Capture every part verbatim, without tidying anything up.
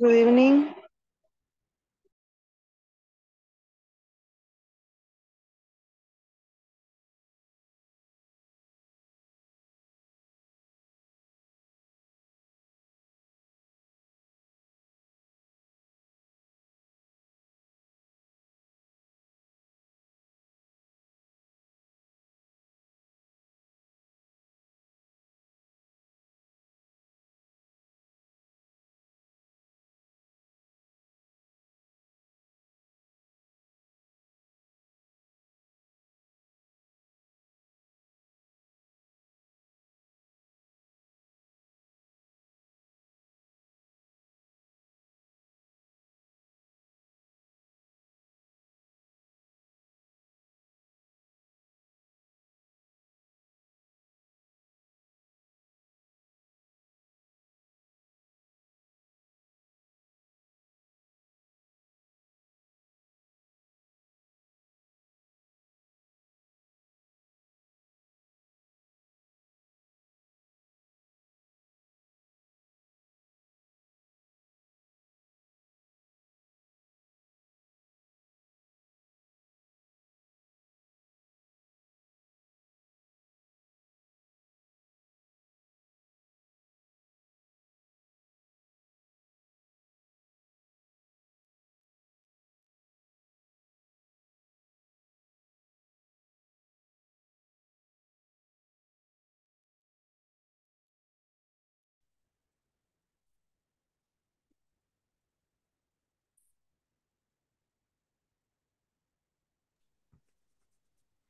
Good evening.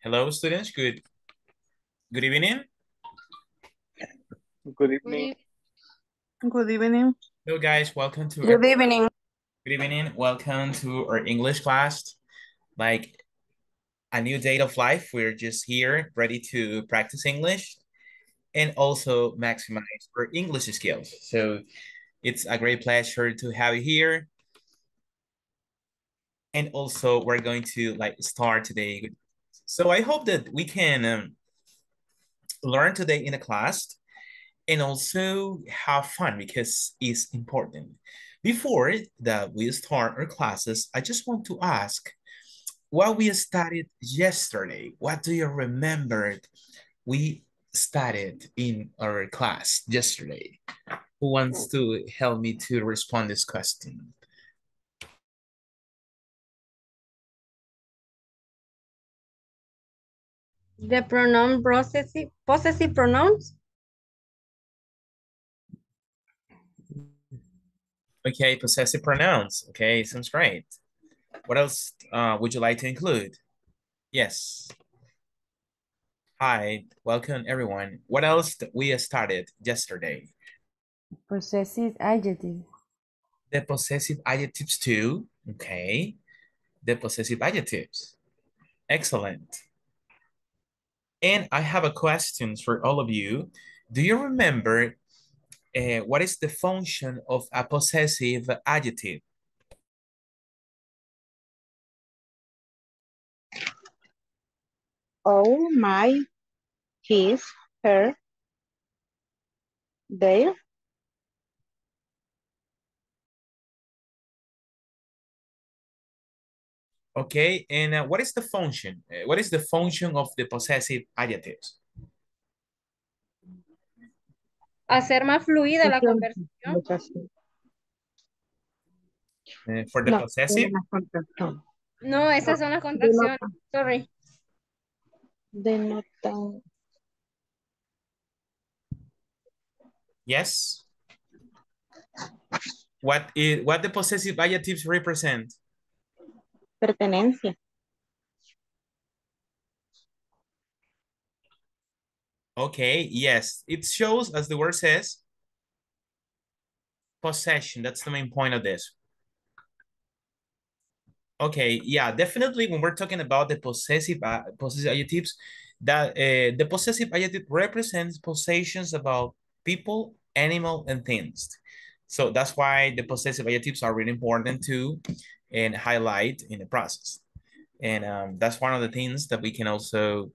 Hello, students. Good, good evening. Good evening. Good evening. Hello, guys. Welcome to. Good our, evening. Good evening. Welcome to our English class. Like a new day of life, we're just here, ready to practice English, and also maximize our English skills. So, it's a great pleasure to have you here. And also, we're going to like start today. So I hope that we can um, learn today in the class and also have fun because it's important. Before that we start our classes, I just want to ask what we studied yesterday. What do you remember we studied in our class yesterday? Who wants to help me to respond this question? The pronoun possessive, possessive pronouns. Okay, possessive pronouns. Okay, sounds great. What else uh, would you like to include? Yes. Hi, welcome everyone. What else we started yesterday? Possessive adjective. The possessive adjectives too. Okay. The possessive adjectives. Excellent. And I have a question for all of you. Do you remember uh, what is the function of a possessive adjective? Oh, my, his, her, their. Okay, and uh, what is the function? Uh, what is the function of the possessive adjectives? Hacer más fluida la conversación. Uh, for the no, possessive? No, esas son las contracciones. Sorry. Denotan. Yes. What is what the possessive adjectives represent? Pertenencia. Okay, yes. It shows, as the word says, possession. That's the main point of this. Okay, yeah, definitely when we're talking about the possessive, uh, possessive adjectives, that, uh, the possessive adjective represents possessions about people, animal, and things. So that's why the possessive adjectives are really important too, and highlight in the process. And um, that's one of the things that we can also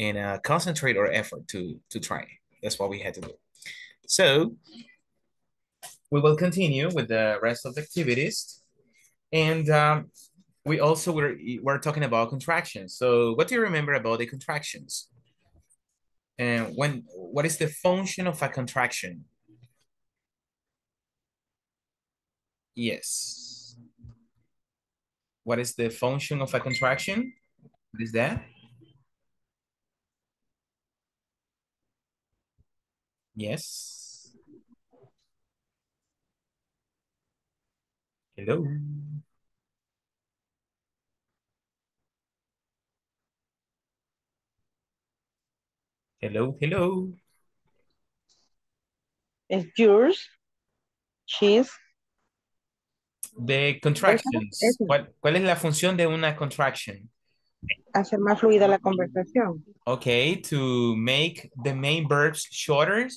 and uh, concentrate our effort to, to try. That's what we had to do. So we will continue with the rest of the activities. And um, we also were, were talking about contractions. So what do you remember about the contractions? And when, what is the function of a contraction? Yes. What is the function of a contraction? What is that? Yes. Hello. Hello, hello. It's yours, cheese. De contractions. Eso, eso. ¿Cuál, ¿Cuál es la función de una contraction? Hacer más fluida la conversación. Okay, to make the main verbs shorter,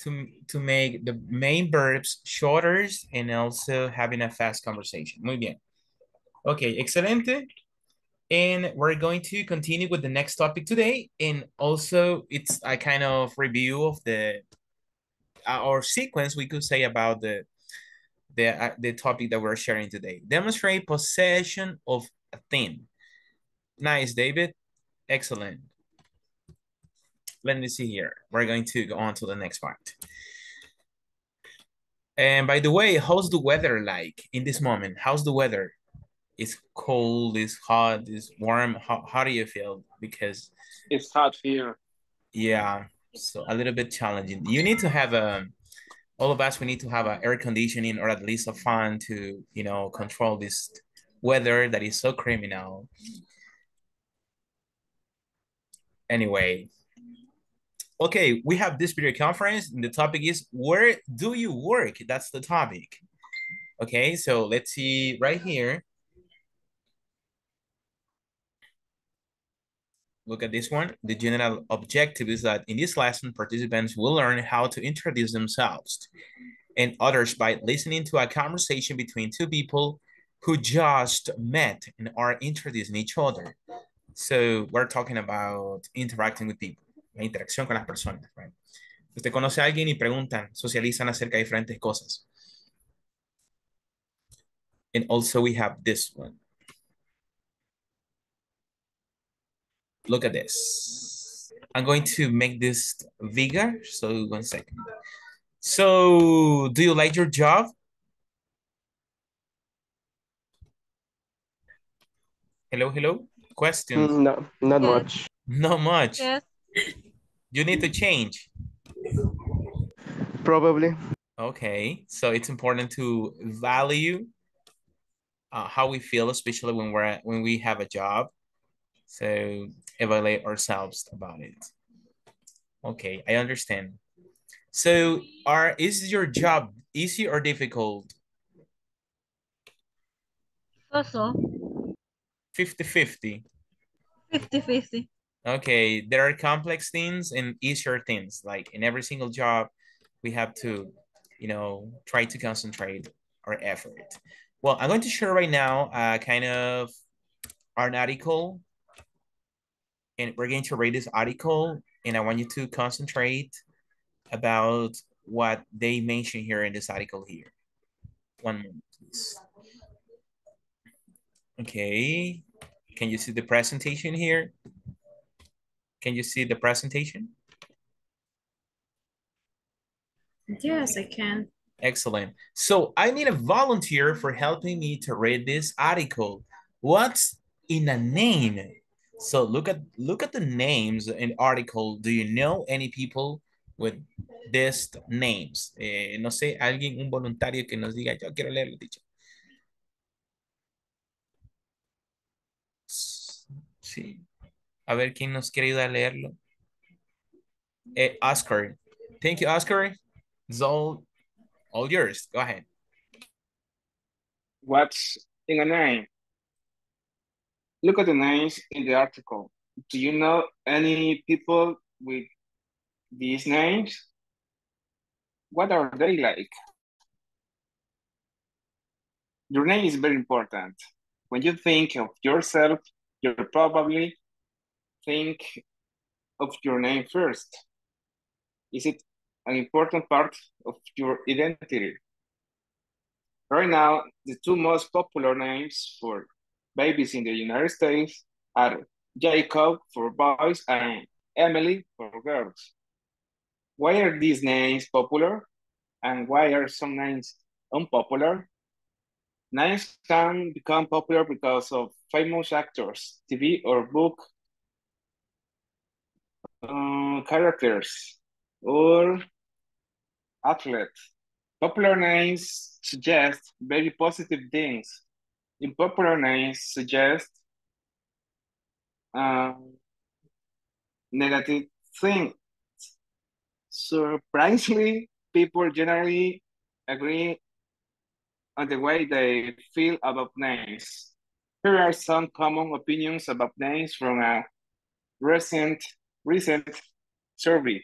to, to make the main verbs shorter and also having a fast conversation. Muy bien. Okay, excelente. And we're going to continue with the next topic today. And also it's a kind of review of the, uh, our sequence, we could say, about the, the, uh, the topic that we're sharing today. Demonstrate possession of a thing. Nice, David. Excellent. Let me see here. We're going to go on to the next part. And by the way, how's the weather like in this moment? How's the weather? It's cold, it's hot, it's warm. How, how do you feel? Because it's hot here. Yeah, so a little bit challenging. You need to have a, all of us, we need to have an air conditioning or at least a fan to, you know, control this weather that is so criminal. Anyway, okay, we have this video conference and the topic is, where do you work? That's the topic. Okay, so let's see right here. Look at this one. The general objective is that in this lesson, participants will learn how to introduce themselves and others by listening to a conversation between two people who just met and are introducing each other. So we're talking about interacting with people, la interacción con las personas, right? Usted conoce a alguien y preguntan, socializan acerca de diferentes cosas. And also we have this one. Look at this. I'm going to make this bigger. So one second. So do you like your job? Hello, hello. Questions? No, not yes. much. Not much. Yes. You need to change. Probably. Okay. So it's important to value uh, how we feel, especially when we're at, when we have a job. So evaluate ourselves about it. Okay, I understand. So are is your job easy or difficult? Also. fifty fifty. fifty fifty. Okay, there are complex things and easier things. Like in every single job, we have to, you know, try to concentrate our effort. Well, I'm going to share right now uh, kind of an article. And we're going to read this article, and I want you to concentrate about what they mention here in this article here. One moment, please. Okay, can you see the presentation here? Can you see the presentation? Yes, I can. Excellent. So I need a volunteer for helping me to read this article. What's in a name? So look at look at the names in article. Do you know any people with these names? Eh, no sé, alguien, un voluntario que nos diga, yo quiero leerlo, dicho. Sí. A ver quién nos quiere ayudar a leerlo. Eh, Oscar. Thank you, Oscar. It's all, all yours. Go ahead. What's in a name? Look at the names in the article. Do you know any people with these names? What are they like? Your name is very important. When you think of yourself, you probably think of your name first. Is it an important part of your identity? Right now, the two most popular names for babies in the United States are Jacob for boys and Emily for girls. Why are these names popular? And why are some names unpopular? Names can become popular because of famous actors, T V or book uh, characters, or athletes. Popular names suggest very positive things. Unpopular names suggest uh, negative things. Surprisingly, people generally agree on the way they feel about names. Here are some common opinions about names from a recent recent survey.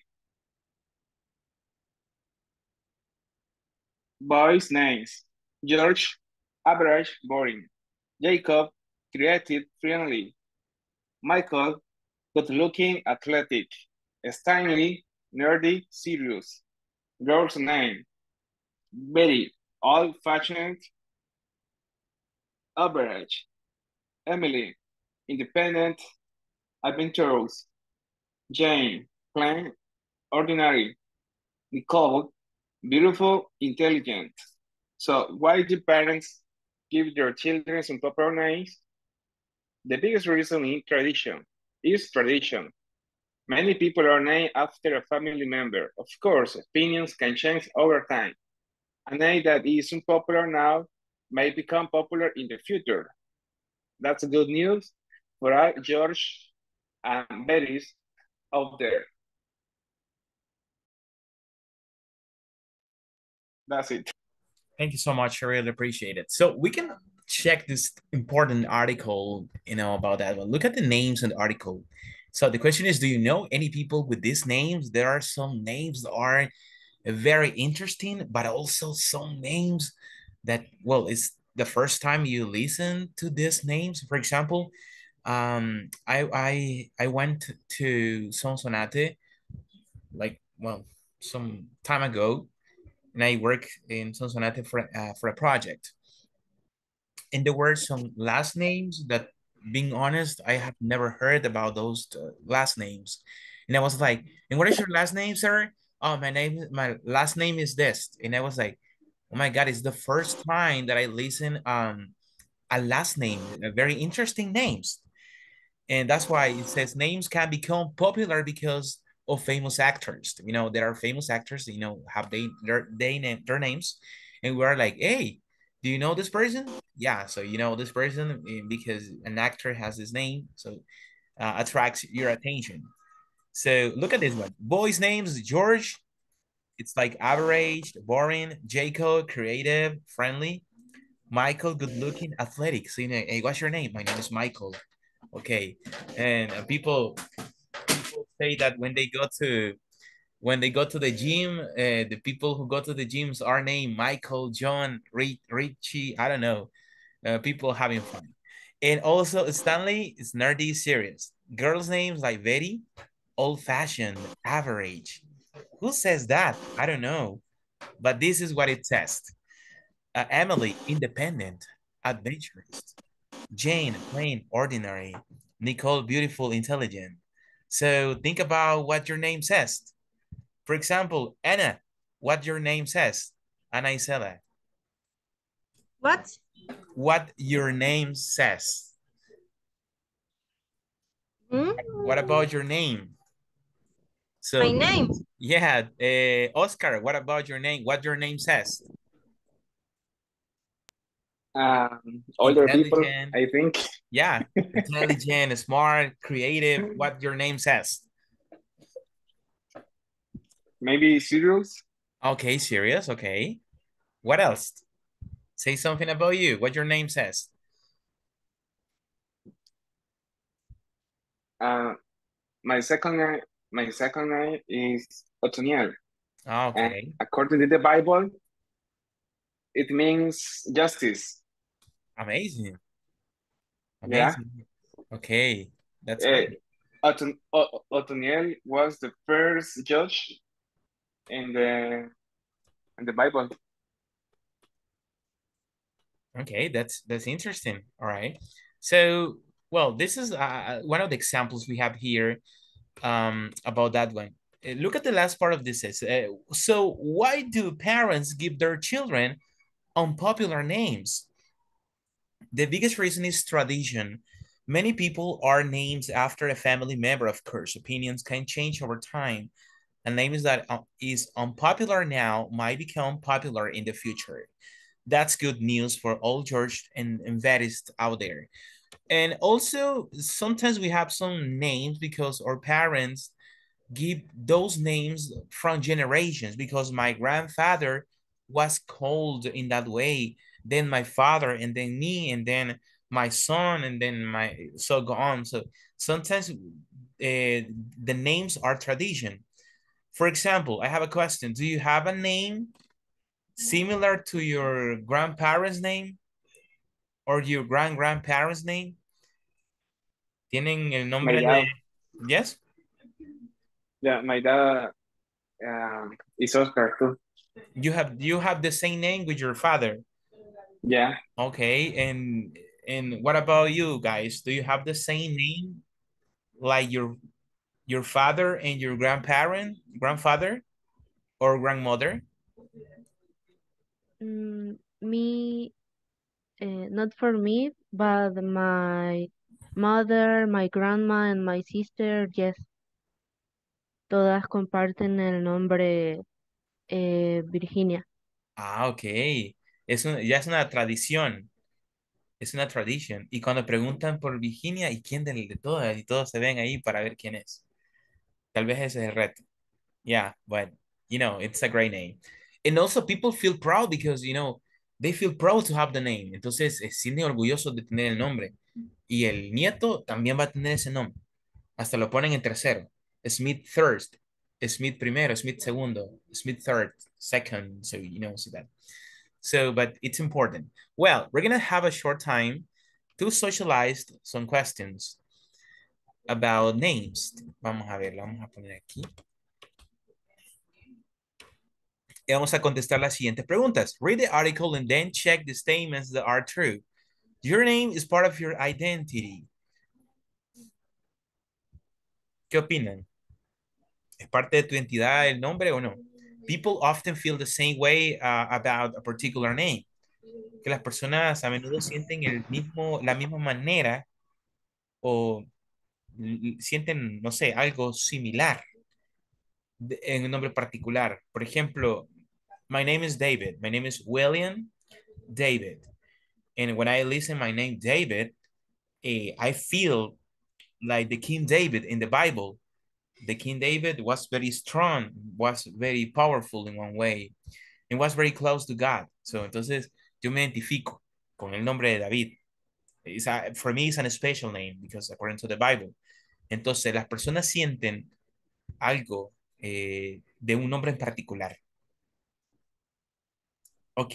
Boys' names. George, average, boring. Jacob, creative, friendly. Michael, good-looking, athletic. Stanley, nerdy, serious. Girl's name. Betty, old-fashioned, average. Emily, independent, adventurous. Jane, plain, ordinary. Nicole, beautiful, intelligent. So why do parents give their children some proper names? The biggest reason is tradition. Is tradition. Many people are named after a family member. Of course, opinions can change over time. A name that is unpopular now may become popular in the future. That's good news for our George and Betty's out there. That's it. Thank you so much. I really appreciate it. So we can check this important article, you know, about that one. Look at the names in the article. So the question is, do you know any people with these names? There are some names that are very interesting, but also some names that, well, it's the first time you listen to these names. For example, um, I, I, I went to Sonsonate, like, well, some time ago, and I work in Sonsonate for, uh, for a project. And there were some last names that, being honest, I have never heard about those uh, last names. And I was like, and what is your last name, sir? Oh, my name, my last name is this. And I was like, oh my God, it's the first time that I listen um a last name, a very interesting names. And that's why it says names can become popular because of famous actors. You know, there are famous actors, you know, have they their they name their names, and we're like, hey, do you know this person? Yeah, so you know this person because an actor has his name, so uh, attracts your attention. So look at this one. Boys' names, George, it's like average, boring. Jacob, creative, friendly. Michael, good-looking, athletic. So you know, hey, what's your name? My name is Michael. Okay, and uh, people. Say that when they go to when they go to the gym, uh, the people who go to the gyms are named Michael, John, Rich, Richie. I don't know, uh, people having fun. And also Stanley is nerdy, serious. Girls' names like Betty, old-fashioned, average. Who says that? I don't know, but this is what it says. Uh, Emily, independent, adventurous. Jane, plain, ordinary. Nicole, beautiful, intelligent. So think about what your name says. For example, Anna, what your name says. Ana Isela. What? What your name says. Mm. What about your name? So, my name? Yeah. Uh, Oscar, what about your name? What your name says? Um, older people, I think. Yeah, intelligent, smart, creative. What your name says? Maybe serious. Okay, serious. Okay. What else? Say something about you. What your name says? Uh, my second name. My second name is Otoniel. Okay. And according to the Bible, it means justice. Amazing. Amazing. Yeah. Okay. That's it. Uh, Otoniel was the first judge in the in the Bible. Okay, that's that's interesting. All right. So, well, this is uh, one of the examples we have here um, about that one. Uh, look at the last part of this. Uh, so why do parents give their children unpopular names? The biggest reason is tradition. Many people are named after a family member, of course. Opinions can change over time. A name is that is unpopular now might become popular in the future. That's good news for all George and, and Vettists out there. And also, sometimes we have some names because our parents give those names from generations, because my grandfather was called in that way, then my father, and then me, and then my son, and then my, so go on. So sometimes uh, the names are tradition. For example, I have a question. Do you have a name similar to your grandparents' name or your grand-grandparents' name? ¿Tienen el nombre de...? Yes? Yeah, my dad uh, is Oscar too. You have you have the same name with your father? Yeah. Okay, and and what about you guys? Do you have the same name like your your father and your grandparent, grandfather, or grandmother? Mm, me, uh, not for me, but my mother, my grandma, and my sister, yes. Todas comparten el nombre eh, Virginia. Ah, ok. Es un, ya es una tradición. Es una tradición. Y cuando preguntan por Virginia, ¿y quién de, de todas? Y todos se ven ahí para ver quién es. Tal vez ese es el reto. Yeah, but, you know, it's a great name. And also people feel proud because, you know, they feel proud to have the name. Entonces, se sienten orgullosos de tener el nombre. Y el nieto también va a tener ese nombre. Hasta lo ponen en tercero. Smith first, Smith primero, Smith segundo, Smith third, second. So, you know, see that. So, but it's important. Well, we're going to have a short time to socialize some questions about names. Vamos a ver, vamos a poner aquí. Y vamos a contestar las siguientes preguntas. Read the article and then check the statements that are true. Your name is part of your identity. ¿Qué opinan? ¿Es parte de tu identidad el nombre o no? People often feel the same way uh, about a particular name. Que las personas a menudo sienten el mismo, la misma manera o sienten, no sé, algo similar de, en un nombre particular. Por ejemplo, my name is David. My name is William David. And when I listen my name David, eh, I feel like the King David in the Bible. The King David was very strong, was very powerful in one way, and was very close to God. So, entonces, yo me identifico con el nombre de David. It's a, for me, it's an special name, because according to the Bible. Entonces, las personas sienten algo eh, de un nombre en particular. Ok,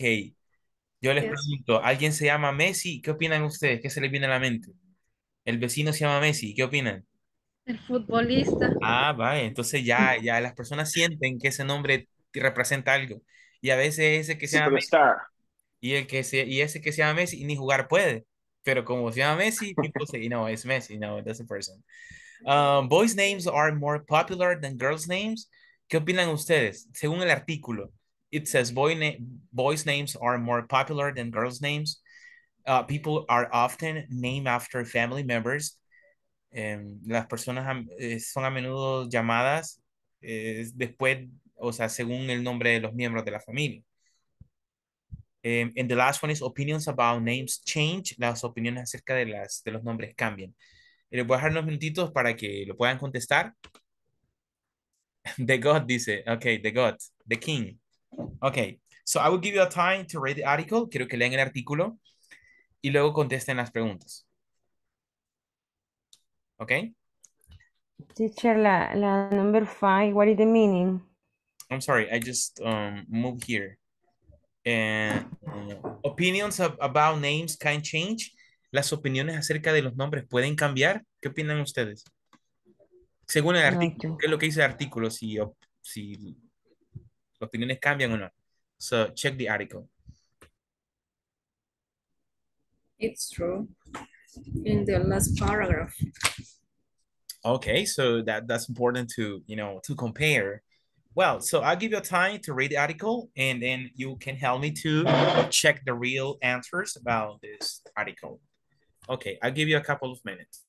yo les pregunto, ¿alguien se llama Messi? ¿Qué opinan ustedes? ¿Qué se les viene a la mente? El vecino se llama Messi, ¿qué opinan? El futbolista. Ah, vale, entonces ya, ya las personas sienten que ese nombre representa algo. Y a veces ese que se llama Messi, y, el que se, y ese que se llama Messi ni jugar puede. Pero como se llama Messi, people say, no, it's Messi, no, that's a person. Um, boys' names are more popular than girls' names. ¿Qué opinan ustedes? Según el artículo, it says boy na boys' names are more popular than girls' names. Uh, people are often named after family members. Um, las personas am, eh, son a menudo llamadas eh, después, o sea, según el nombre de los miembros de la familia. Um, and the last one is opinions about names change. Las opiniones acerca de, las, de los nombres cambian. Y les voy a dejar unos minutitos para que lo puedan contestar. The God dice, ok, the God, the King. Ok, so I will give you a time to read the article. Quiero que lean el artículo. Y luego contesten las preguntas. ¿Ok? Teacher, la, la number five, what is the meaning? I'm sorry, I just um, moved here. And, uh, opinions of, about names can change. Las opiniones acerca de los nombres pueden cambiar. ¿Qué opinan ustedes? Según el artículo, no, ¿qué es lo que dice el artículo? Si, si opiniones cambian o no. So, check the article. It's true. In the last paragraph. Okay, so that, that's important to, you know, to compare. Well, so I'll give you time to read the article, and then you can help me to check the real answers about this article. Okay, I'll give you a couple of minutes.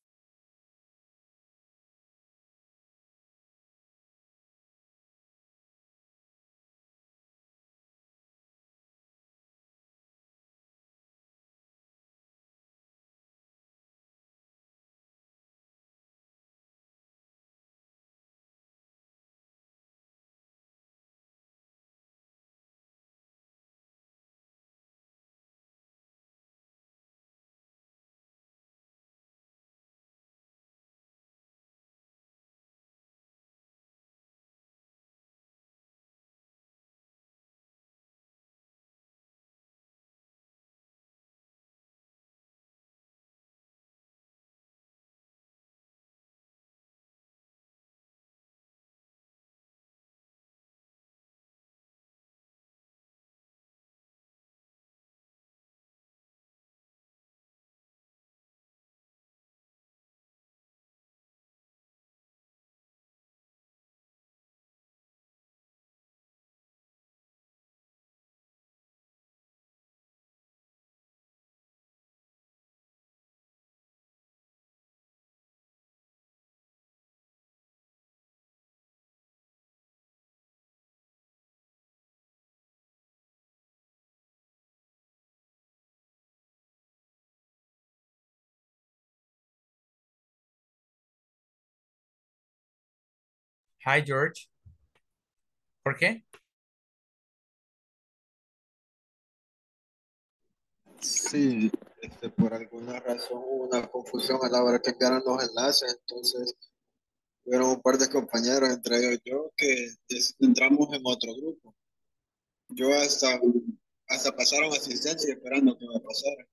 Hi, George. Jorge? Sí, este, por alguna razón hubo una confusión a la hora que quedaron los enlaces, entonces hubo un par de compañeros, entre ellos yo, que entramos en otro grupo. Yo hasta, hasta pasaron asistencia esperando que me pasara.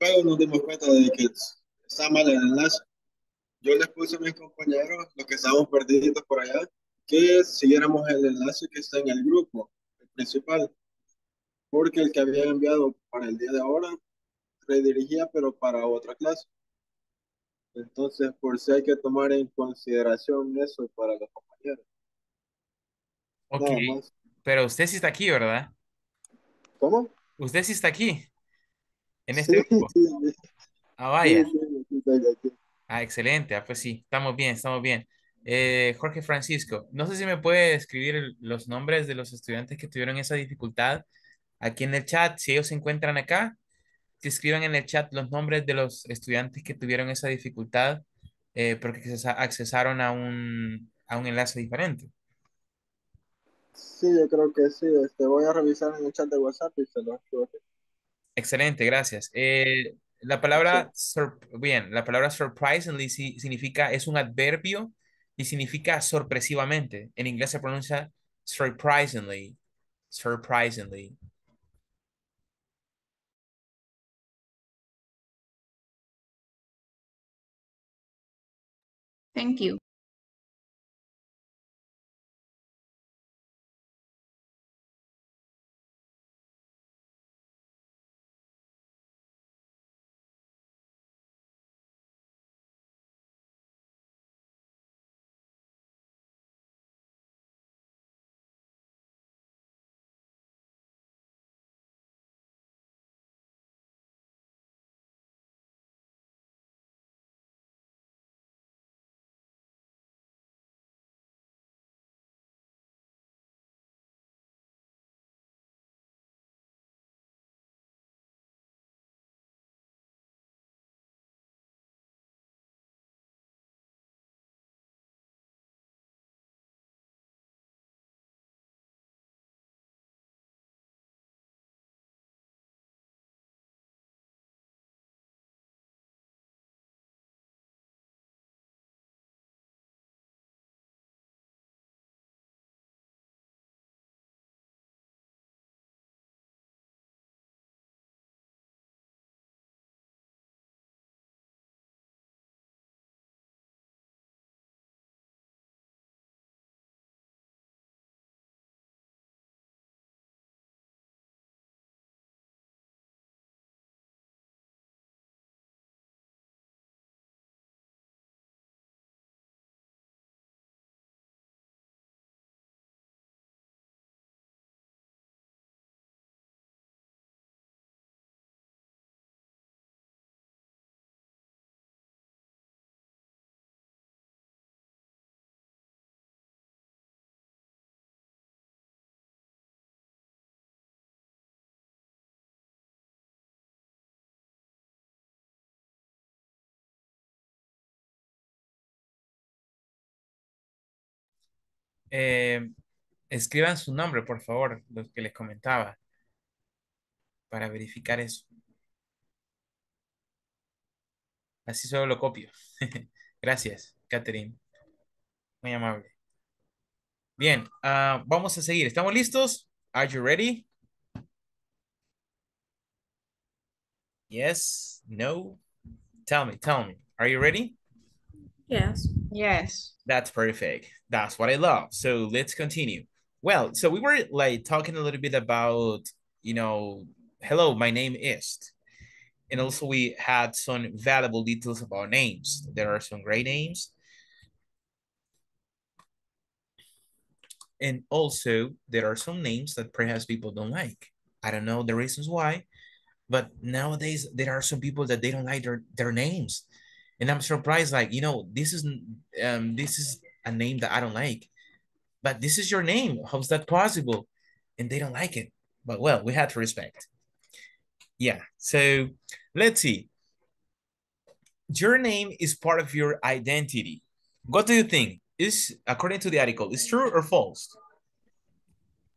Luego nos dimos cuenta de que está mal el enlace. Yo les puse a mis compañeros, los que estábamos perdidos por allá, que siguiéramos el enlace que está en el grupo, el principal, porque el que había enviado para el día de ahora redirigía, pero para otra clase. Entonces, por si hay que tomar en consideración eso para los compañeros. Ok, pero usted sí está aquí, ¿verdad? ¿Cómo? Usted sí está aquí, en este sí, grupo. Sí. Ah, vaya. Sí, sí, sí, sí, sí, sí. Ah, excelente. Ah, pues sí, estamos bien, estamos bien. Eh, Jorge Francisco, no sé si me puede escribir el, los nombres de los estudiantes que tuvieron esa dificultad aquí en el chat. Si ellos se encuentran acá, que escriban en el chat los nombres de los estudiantes que tuvieron esa dificultad eh, porque se accesaron a un, a un enlace diferente. Sí, yo creo que sí. Este, voy a revisar en el chat de WhatsApp y se lo escribo. Excelente, gracias. Eh, La palabra, sur, bien, la palabra surprisingly significa, es un adverbio y significa sorpresivamente. En inglés se pronuncia surprisingly, surprisingly. Thank you. Eh, escriban su nombre, por favor, los que les comentaba, para verificar eso. Así solo lo copio. Gracias, Catherine. Muy amable. Bien, uh, vamos a seguir. ¿Estamos listos? Are you ready? Yes, no. Tell me, tell me. Are you ready? Yes. Yes. That's perfect. That's what I love. So let's continue. Well, so we were like talking a little bit about, you know, hello, my name is. And also we had some valuable details about names. There are some great names. And also there are some names that perhaps people don't like. I don't know the reasons why, but nowadays there are some people that they don't like their, their names. And I'm surprised, like, you know, this is, um, this is a name that I don't like, but this is your name. How's that possible? And they don't like it. But well, we had to respect. Yeah, so let's see. Your name is part of your identity. What do you think? Is, according to the article, is true or false?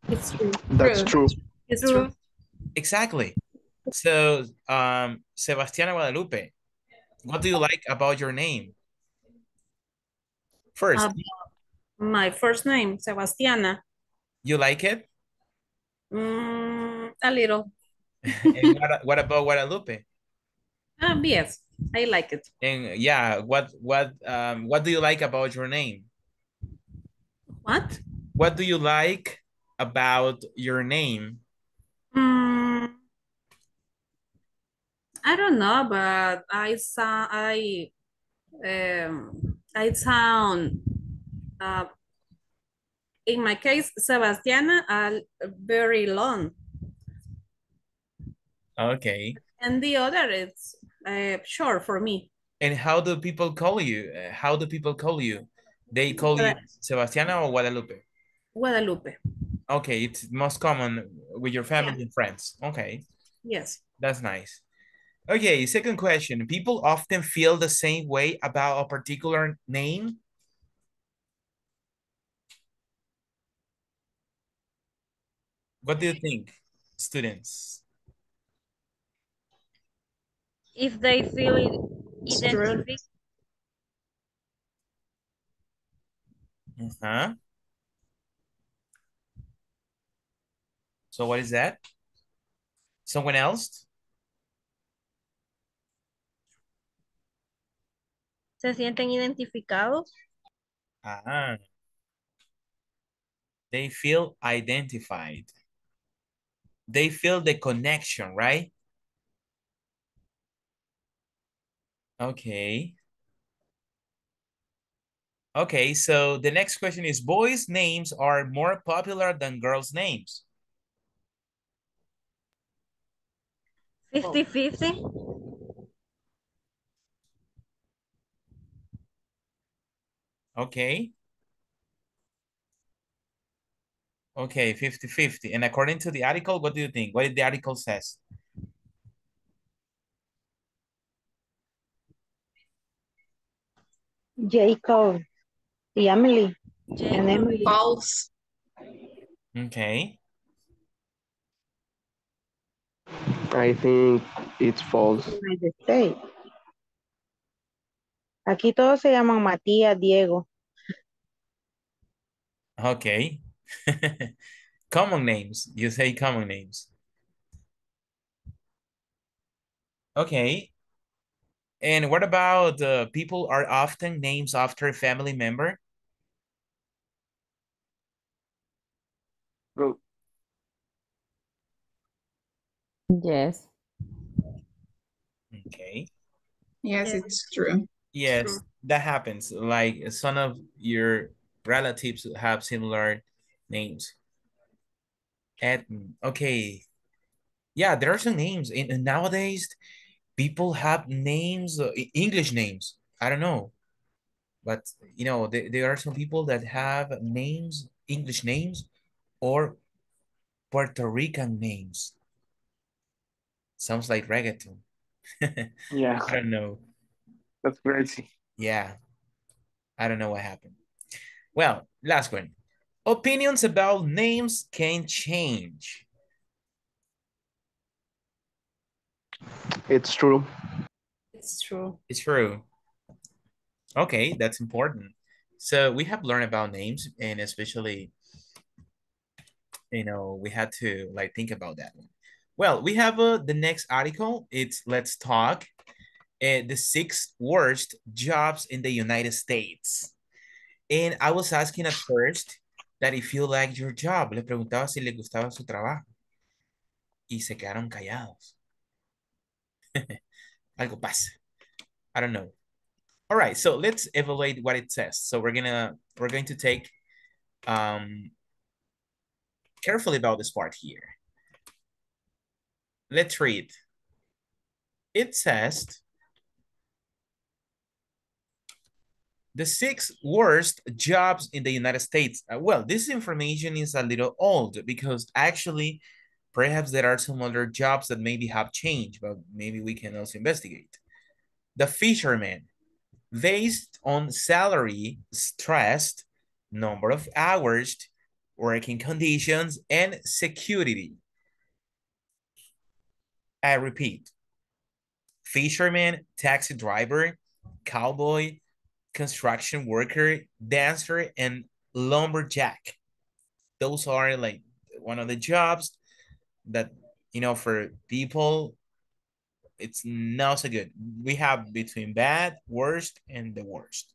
It's true. That's true. true. It's true. Exactly. So, um, Sebastiana Guadalupe, what do you like about your name? First. Uh, my first name, Sebastiana. You like it? Mm, a little. And what, what about Guadalupe? Um, yes, I like it. And yeah, what what um what do you like about your name? What? What do you like about your name? Mm, I don't know, but I sound I um I sound uh in my case Sebastiana uh, very long. Okay. And the other is uh, short for me. And how do people call you? How do people call you? They call you Sebastiana or Guadalupe? Guadalupe. Okay, it's most common with your family yeah. and friends. Okay. Yes. That's nice. Okay, second question. People often feel the same way about a particular name? What do you think, students? If they feel identified. Uh-huh. So what is that? Someone else? Se sienten identificados. Ah. They feel identified. They feel the connection, right? Okay. Okay, so the next question is, boys' names are more popular than girls' names. fifty fifty. Okay. Okay, fifty fifty. And according to the article, what do you think? What did the article says? Jacob, the Emily, Jacob. and Emily. False. Okay. I think it's false. Aquí todos se llaman Matías, Diego. Okay. Common names. You say common names. Okay. And what about uh, people are often names after a family member? True. Yes. Okay. Yes, it's true. Yes, it's true. That happens. Like some of your relatives have similar names. And, okay. Yeah, there are some names. In, in nowadays, people have names, English names. I don't know. But, you know, th there are some people that have names, English names, or Puerto Rican names. Sounds like reggaeton. Yeah. I don't know. That's crazy. Yeah. I don't know what happened. Well, last one. Opinions about names can change. It's true. It's true. It's true. Okay, that's important. So we have learned about names, and especially, you know, we had to like think about that one. Well, we have uh, the next article. It's Let's Talk. Uh, the six worst jobs in the United States. And I was asking at first that if you liked your job. Le preguntaba si le gustaba su trabajo. Y se quedaron callados. Algo pasa. I don't know. All right, so let's evaluate what it says. So we're gonna we're going to take um carefully about this part here. Let's read. It says the six worst jobs in the United States. Uh, well, this information is a little old because actually perhaps there are some other jobs that maybe have changed, but maybe we can also investigate. The fisherman, based on salary, stress, number of hours, working conditions, and security. I repeat, fisherman, taxi driver, cowboy, construction worker, dancer, and lumberjack. Those are like one of the jobs that, you know, for people, it's not so good. We have between bad, worst, and the worst.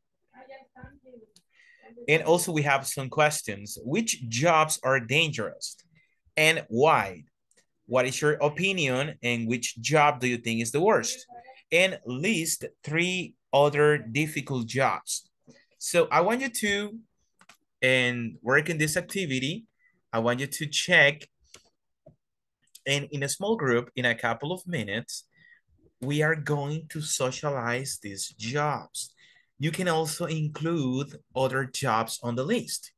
And also we have some questions. Which jobs are dangerous and why? What is your opinion and which job do you think is the worst? And list three other difficult jobs. So I want you to and work in this activity. I want you to check. And in a small group, in a couple of minutes, we are going to socialize these jobs. You can also include other jobs on the list.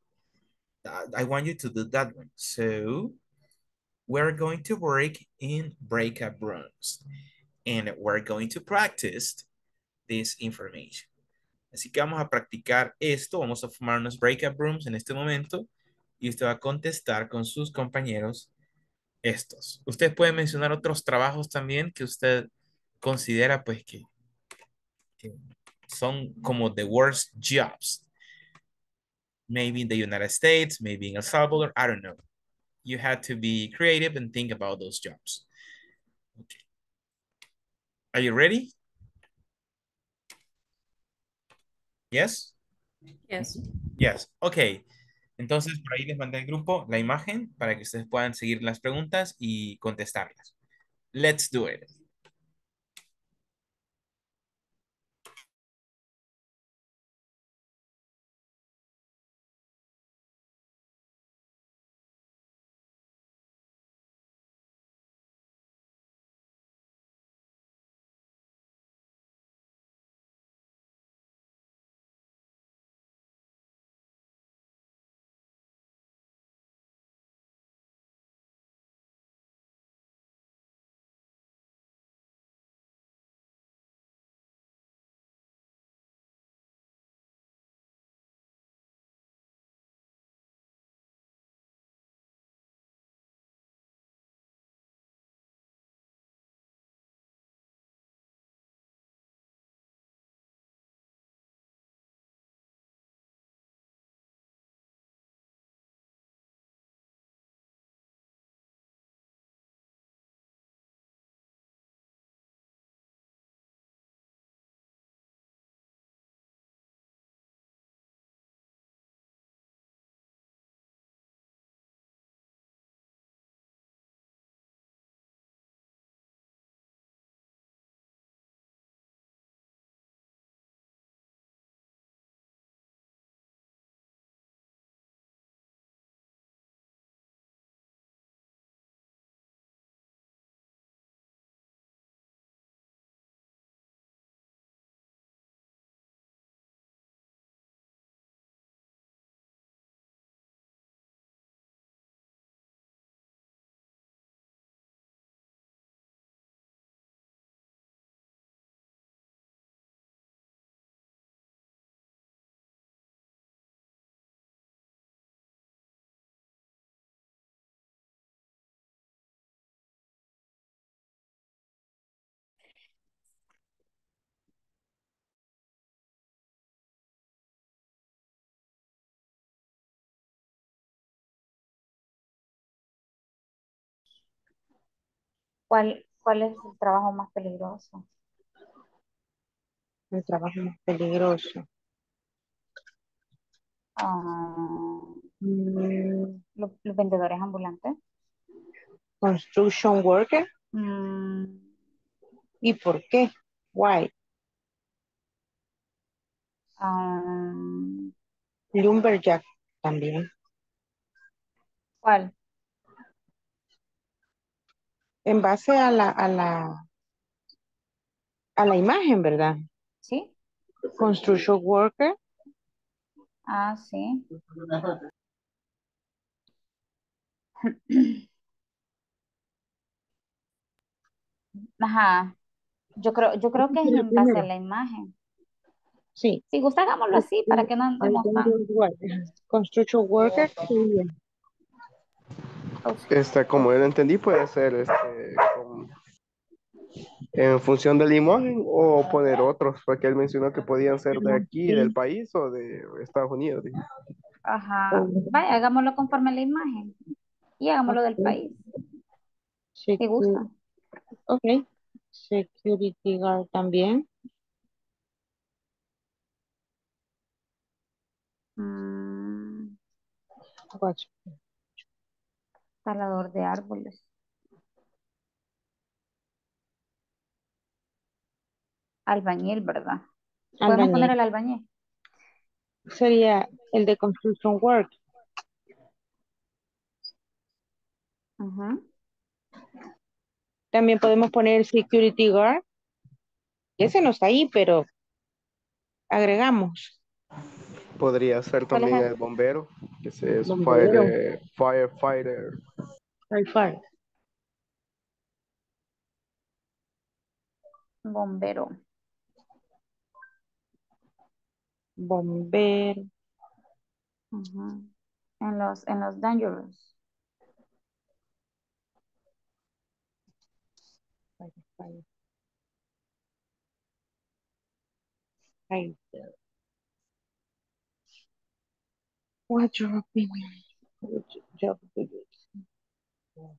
I want you to do that one. So we're going to work in breakout rooms and we're going to practice this information. Así que vamos a practicar esto. Vamos a formar unos breakout rooms en este momento y usted va a contestar con sus compañeros estos. Ustedes pueden mencionar otros trabajos también que usted considera pues que, que son como the worst jobs. Maybe in the United States, maybe in El Salvador, I don't know. You had to be creative and think about those jobs. Okay. Are you ready? Yes? Yes. Yes, okay. Entonces, por ahí les mandé al grupo la imagen para que ustedes puedan seguir las preguntas y contestarlas. Let's do it. ¿Cuál, cuál es el trabajo más peligroso? El trabajo más peligroso. Ah, Mm, lo- los vendedores ambulantes. Construction worker. Mm, ¿Y por qué? Why? ah, Lumberjack también. ¿Cuál? En base a la, a la, a la imagen, ¿verdad? ¿Sí? Construction worker. Ah, sí. Ajá. Yo creo, yo creo que es Pero en base a primero, la imagen. sí. Si gusta, hagámoslo así para que no I andemos don't tan. work. Construction worker. Sí. Esta, como yo lo entendí, puede ser este, con- en función de la imagen o poner otros, porque él mencionó que podían ser de aquí, del Sí. país o de Estados Unidos. Dijo. Ajá. Vaya, hagámoslo conforme a la imagen y hagámoslo del Okay. país. Si Secu- gusta. ok. Security guard también. Mm, Watch. talador de árboles. Albañil, ¿verdad? Podemos poner Albañil. el albañil. Sería el de construction work. Ajá. También podemos poner el security guard. Ese no está ahí, pero agregamos. Podría ser ¿Cuál es también el? el bombero, que se es Bombero. fire, firefighter. Fire, fire. Bombero. Bombero. Ajá. En los, en los dangerous. Fire, fire, fire. What's your opinion? Which job do you want?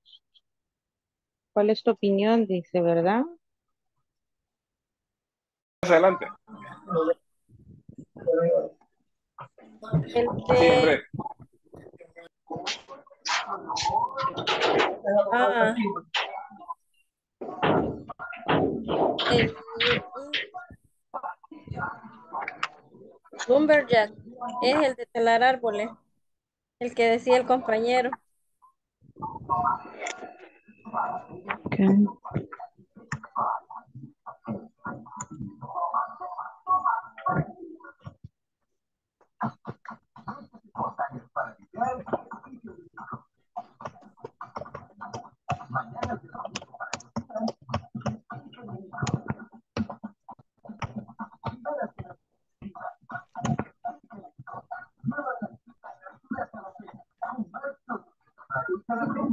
¿Cuál es tu opinión? Dice, ¿verdad? Adelante. El de... Siempre. Ah, el de- Lumberjack es el de talar árboles, el que decía el compañero. Ok. Respecto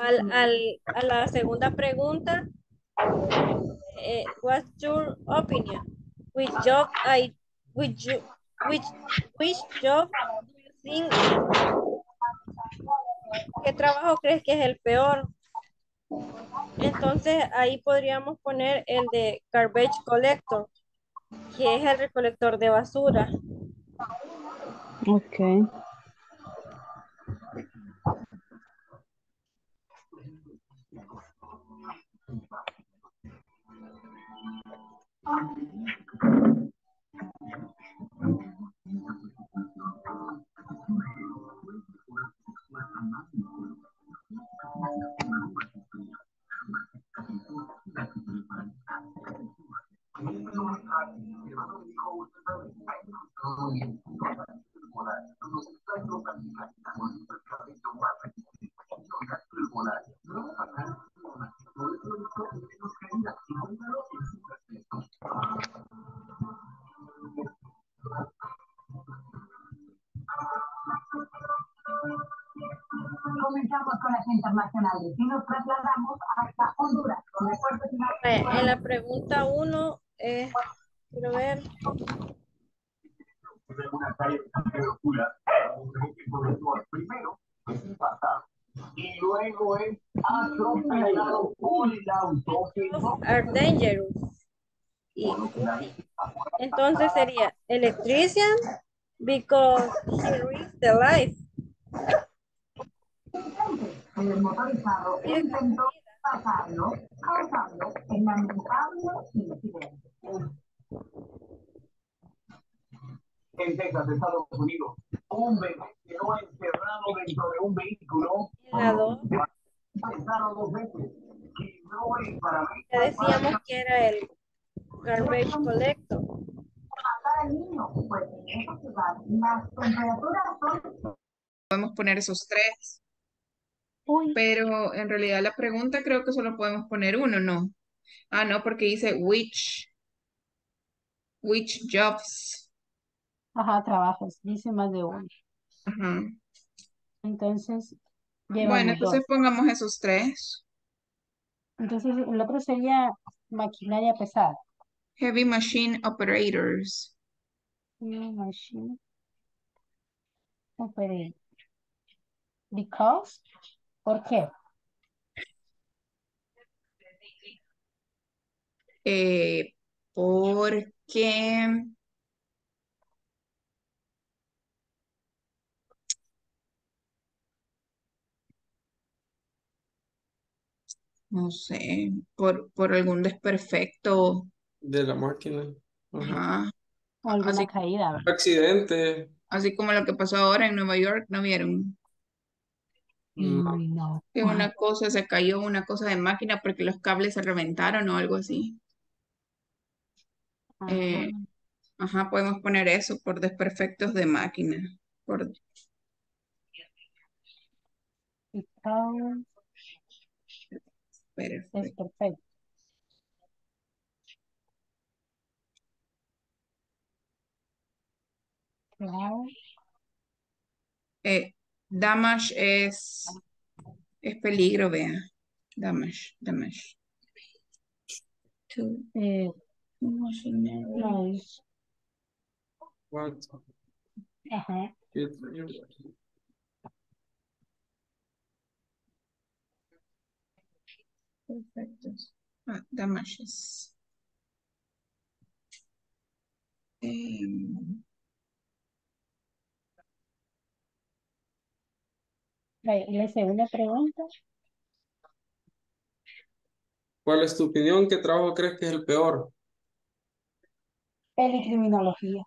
al, al- a la segunda pregunta, eh, what's your opinion? Which job I which you- which which job do you think is- ¿qué trabajo crees que es el peor? Entonces ahí podríamos poner el de garbage collector, que es el recolector de basura. Okay. Comenzamos con las internacionales y nos trasladamos hasta Honduras. En la pregunta uno, eh, quiero ver. Una calle de locura, un corrector primero es impactado y luego es atropellado por el auto. Are dangerous. Y, entonces sería electrician because he risked the life. El motorizado intentó pasarlo, causando el lamentable incidente. En Texas, Estados Unidos, un bebé quedó encerrado dentro de un vehículo. Pensaron dos veces. Ya decíamos que era el garbage collector. Para el niño, pues en esta ciudad, las temperaturas son... Podemos poner esos tres. Uy. Pero en realidad la pregunta creo que solo podemos poner uno, ¿no? Ah, no, porque dice which, which jobs. Ajá, trabajos, dice más de uno. Ajá. Entonces, bueno, entonces dos. Pongamos esos tres. Entonces, el otro sería maquinaria pesada. Heavy machine operators. Heavy machine operators. Because, ¿por qué? Eh, porque... No sé, por, por algún desperfecto. De la máquina. Ajá. O alguna así, caída. Accidente. Así como lo que pasó ahora en Nueva York, ¿no vieron? No. no. Que una cosa se cayó, una cosa de máquina porque los cables se reventaron o algo así. Ajá, eh, ajá podemos poner eso por desperfectos de máquina. Por... Because... Perfecto. Es perfecto. Claro. Eh, damage es, es peligro, vea. Damage, damage. To, eh, no es. What? Ajá. Perfectos. Ah, damages. Eh, La segunda pregunta. ¿Cuál es tu opinión? ¿Qué trabajo crees que es el peor? El de criminología.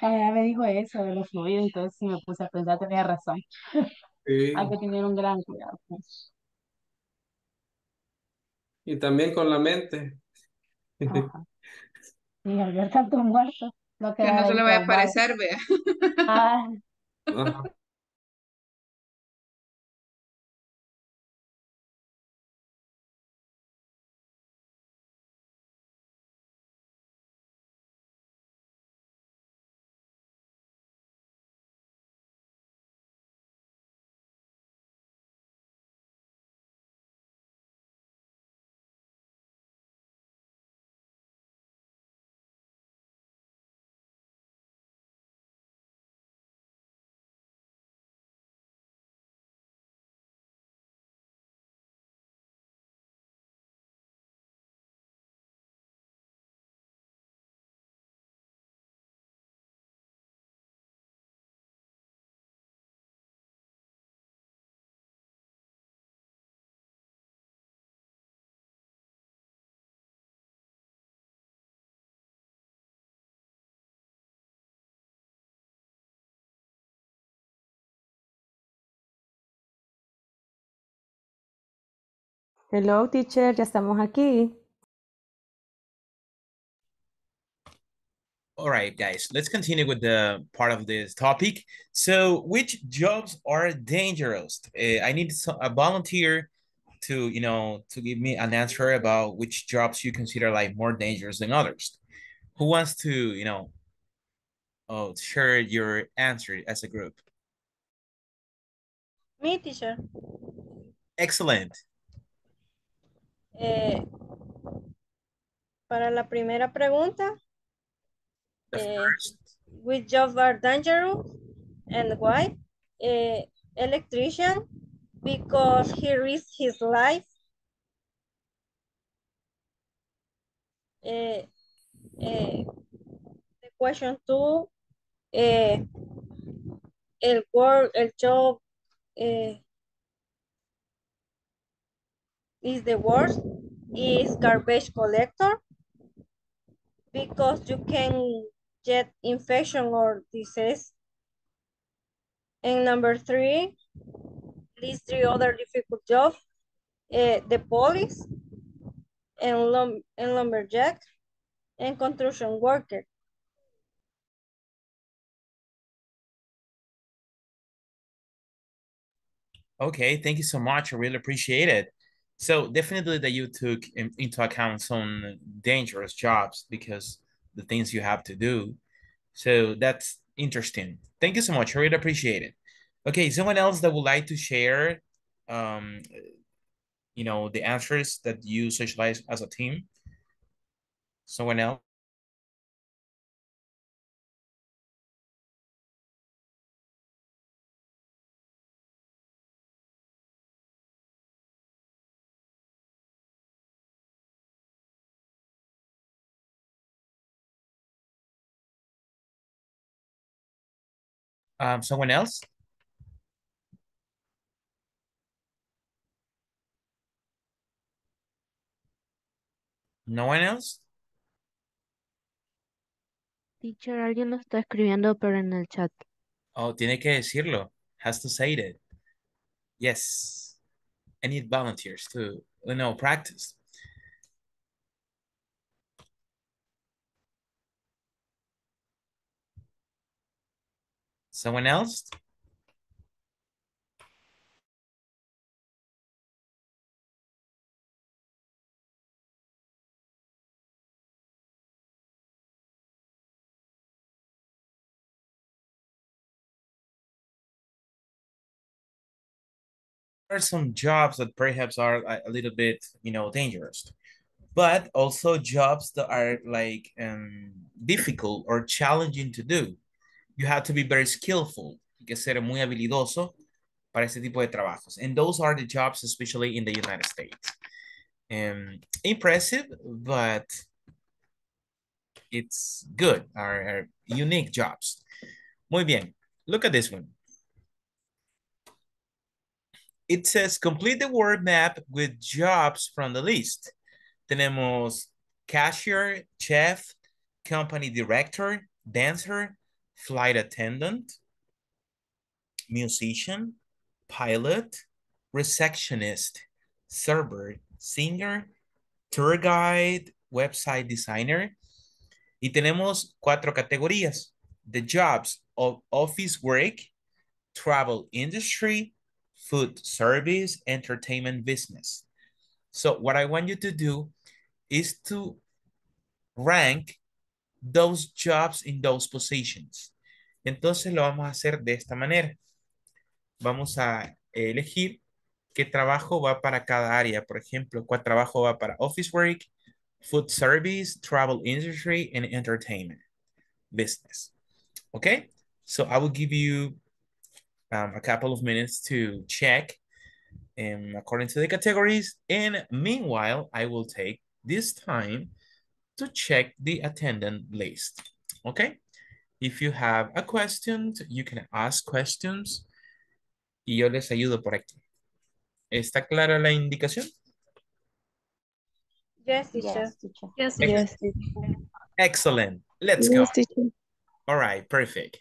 A ver, me dijo eso de los fluidos, entonces si me puse a pensar, tenía razón. Sí. Hay que tener un gran cuidado. Y también con la mente. Ajá. Y al ver tanto muerto. No que no se le vaya a parecer, vea. Ah. Ajá. Hello, teacher, ya estamos aquí. All right, guys, let's continue with the part of this topic. So which jobs are dangerous? Uh, I need some, a volunteer to, you know, to give me an answer about which jobs you consider like more dangerous than others. Who wants to, you know, oh, share your answer as a group? Me, teacher. Excellent. Eh, para la primera pregunta, Uh, which jobs are dangerous and why? Uh, electrician, because he risks his life. Uh, uh, the question two, uh, el work, el job uh, is the worst, is garbage collector, because you can get infection or disease. And number three, these three other difficult jobs, uh, the police, and, lum and lumberjack, and construction worker. Okay, thank you so much. I really appreciate it. So definitely that you took in, into account some dangerous jobs because the things you have to do. So that's interesting. Thank you so much. I really appreciate it. Okay, someone else that would like to share, um, you know, the answers that you socialize as a team? Someone else? Um, someone else? No one else? Teacher, alguien lo está escribiendo, pero en el chat. Oh, tiene que decirlo. Has to say it. Yes. I need volunteers to, you know, practice. Someone else? There are some jobs that perhaps are a little bit, you know, dangerous, but also jobs that are like um, difficult or challenging to do. You have to be very skillful. Hay que ser muy habilidoso para este tipo de trabajos. And those are the jobs, especially in the United States. Um, impressive, but it's good. Our, our unique jobs. Muy bien. Look at this one. It says, complete the word map with jobs from the list. Tenemos cashier, chef, company director, dancer, flight attendant, musician, pilot, receptionist, server, singer, tour guide, website designer. Y tenemos cuatro categorías. The jobs of office work, travel industry, food service, entertainment business. So what I want you to do is to rank those jobs in those positions. Entonces lo vamos a hacer de esta manera. Vamos a elegir qué trabajo va para cada área. Por ejemplo, cuál trabajo va para office work, food service, travel industry, and entertainment business. Okay? So I will give you um, a couple of minutes to check um, according to the categories. And meanwhile, I will take this time to check the attendant list, okay? If you have a question, you can ask questions. Y yo les ayudo por aquí. ¿Está clara la indicación? Yes, teacher. Yes, teacher. Yes, teacher. Excellent. Let's go. Yes, teacher. All right, perfect.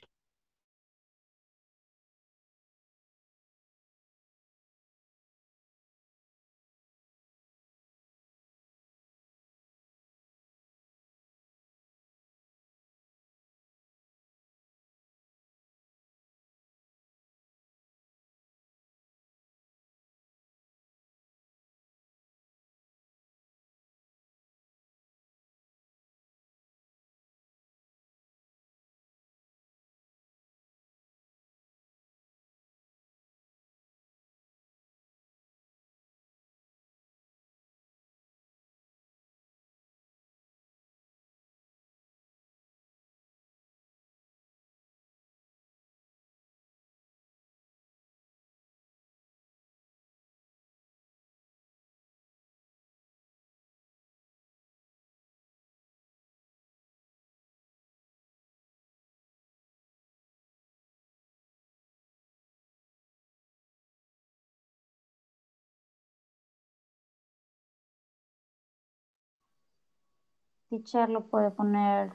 Teacher, lo puede poner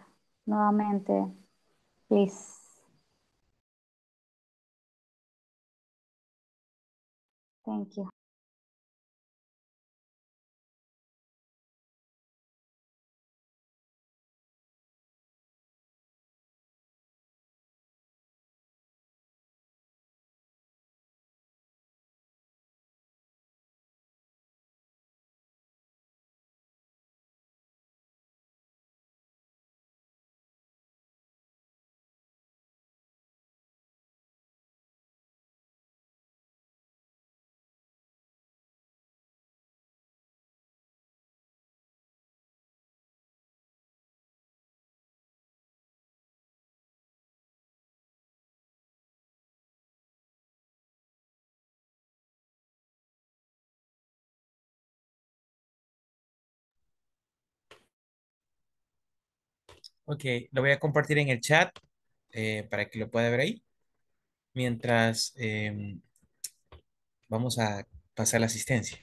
nuevamente, please. Thank you. Ok, lo voy a compartir en el chat eh, para que lo pueda ver ahí. Mientras eh, vamos a pasar la asistencia.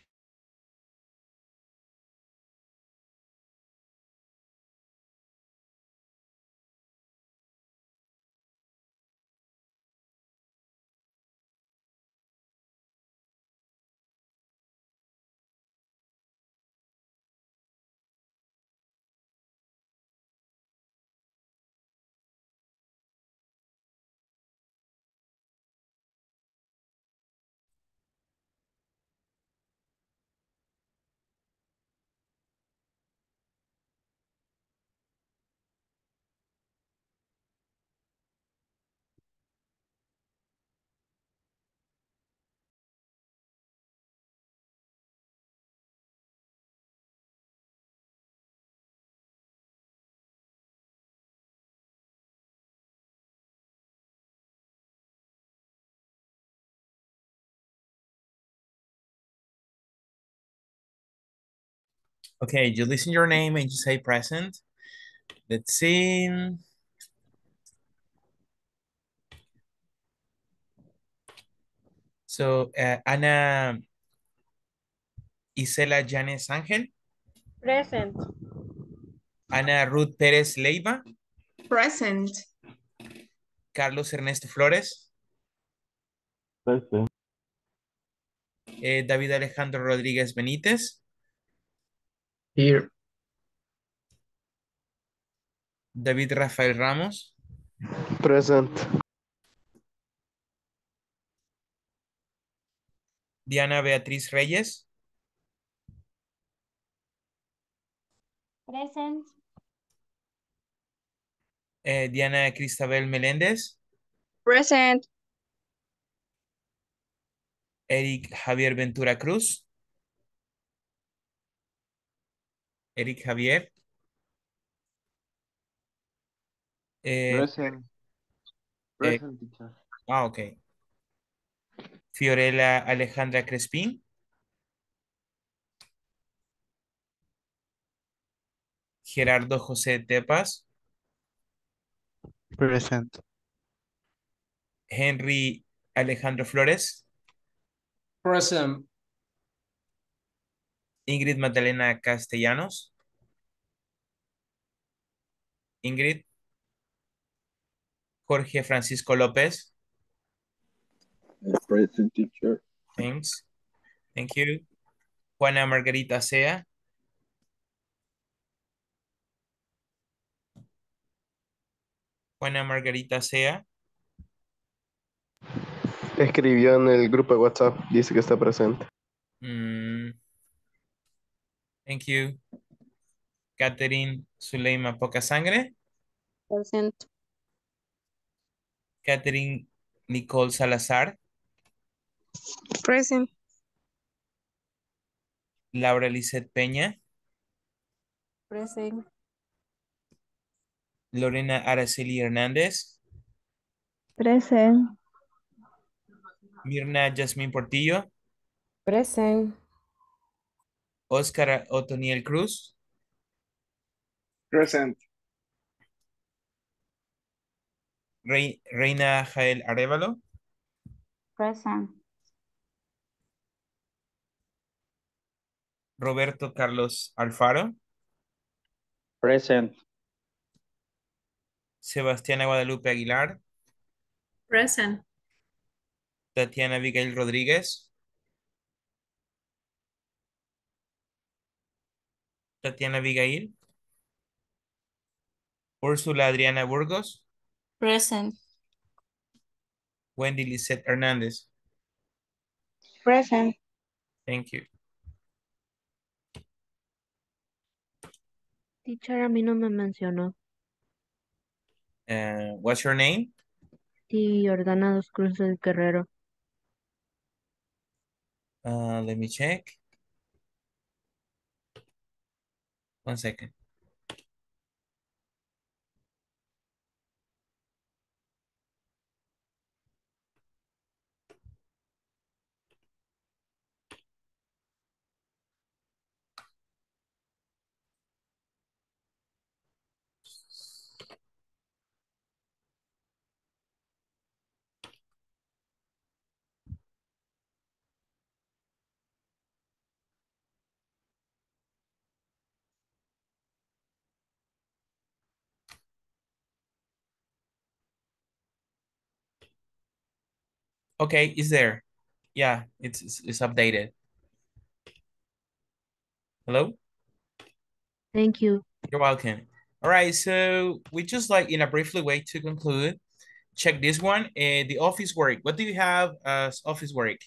Okay, you listen your name and you say present. Let's see. So, uh, Ana Isela Janes Ángel. Present. Ana Ruth Pérez Leiva. Present. Carlos Ernesto Flores. Present. Eh, David Alejandro Rodríguez Benítez. Here. David Rafael Ramos. Present. Diana Beatriz Reyes. Present. Eh, Diana Cristabel Meléndez. Present. Eric Javier Ventura Cruz. Eric Javier. Eh, present. Present, eh, teacher. Ah, ok. Fiorella Alejandra Crespin. Gerardo José Tepas. Present. Henry Alejandro Flores. Present. Ingrid Magdalena Castellanos. Ingrid. Jorge Francisco López. Present, teacher. Thanks. Thank you. Juana Margarita Sea. Juana Margarita Sea. Escribió en el grupo de WhatsApp. Dice que está presente. Mm. Thank you. Catherine Zuleima Pocasangre. Present. Catherine Nicole Salazar. Present. Laura Lisette Peña. Present. Lorena Araceli Hernández. Present. Mirna Yasmín Portillo. Present. Oscar Otoniel Cruz. Present. Re Reina Jael Arevalo. Present. Roberto Carlos Alfaro. Present. Sebastiana Guadalupe Aguilar. Present. Tatiana Abigail Rodríguez. Tatiana Abigail. Úrsula Adriana Burgos. Present. Wendy Lisette Hernández. Present. Thank you. Teacher, a mí no me mencionó. Uh, what's your name? Sí, Jordana Dos Cruces Guerrero. Uh, let me check. One second. Okay, it's there. Yeah, it's, it's it's updated. Hello? Thank you. You're welcome. All right, so we just like in a briefly way to conclude. Check this one, uh, the office work. What do you have as office work?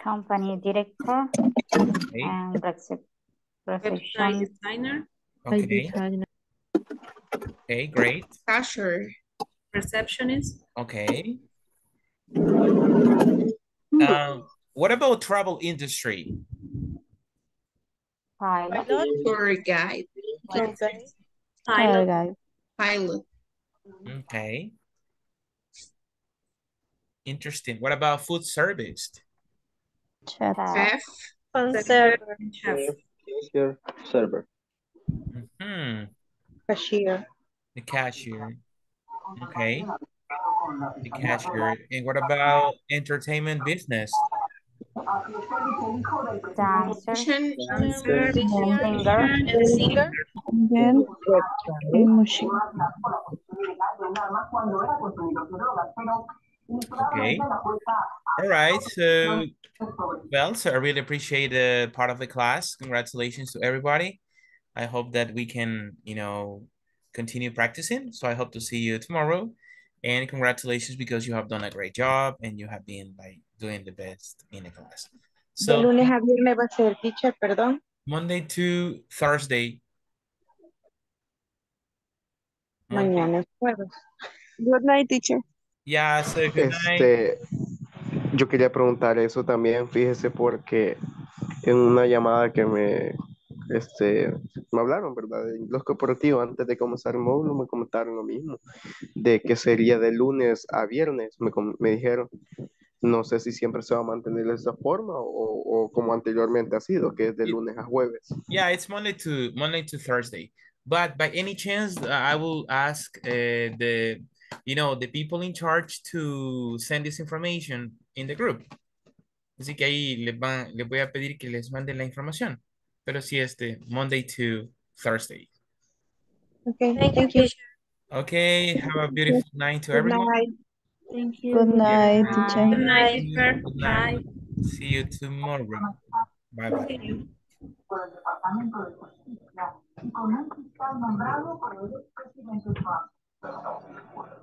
Company director, okay. And website designer. Okay. Okay, great. Cashier. Receptionist. Okay. Um, what about travel industry? Pilot. Tour guide. Pilot. Pilot. Pilot. Okay. Interesting. What about food service? Chef. Chef. Server. Chef. Server. Mm-hmm. Cashier. The cashier. Okay, the cashier. And what about entertainment business? Dancer, dancer, singer, singer, and musician. Okay. All right. So, well, so I really appreciate the part of the class. Congratulations to everybody. I hope that we can, you know, continue practicing. So I hope to see you tomorrow, and congratulations because you have done a great job and you have been like doing the best in the class. So de lunes a viernes va a ser, teacher, perdón. Monday to Thursday. Mañana es jueves. Good night, teacher. Yeah, so good night. Este, yo quería preguntar eso también, fíjese, porque en una llamada que me Este, me hablaron, ¿verdad? Los corporativos, antes de comenzar el módulo, me comentaron lo mismo, de que sería de lunes a viernes, me, me dijeron. No sé si siempre se va a mantener de esa forma o, o como anteriormente ha sido, que es de lunes a jueves. Yeah, it's Monday to, Monday to Thursday. But by any chance, I will ask uh, the, you know, the people in charge to send this information in the group. Así que ahí les, van, les voy a pedir que les manden la información. Pero sí, este, Monday to Thursday. Okay, thank, thank you. you. Okay, have a beautiful night to everyone. Good night. Thank you. Good night, teacher. Good night, teacher. Good night. See you tomorrow. Bye-bye. Okay.